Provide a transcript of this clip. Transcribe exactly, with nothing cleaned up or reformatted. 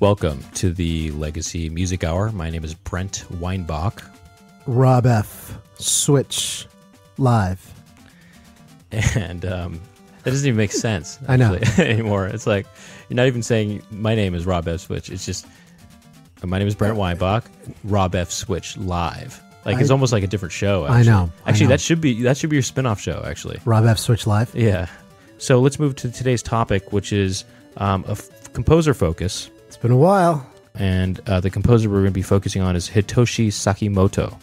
Welcome to the Legacy Music Hour. My name is Brent Weinbach. Rob F. Switch Live. And um, that doesn't even make sense actually, I know. anymore. It's like, you're not even saying, my name is Rob F. Switch. It's just, my name is Brent Weinbach, Rob F. Switch Live. Like I, it's almost like a different show. Actually. I know. Actually, I know. that should be that should be your spinoff show. Actually, Rob F. Switch Live. Yeah. So let's move to today's topic, which is um, a f composer focus. It's been a while, and uh, the composer we're going to be focusing on is Hitoshi Sakimoto.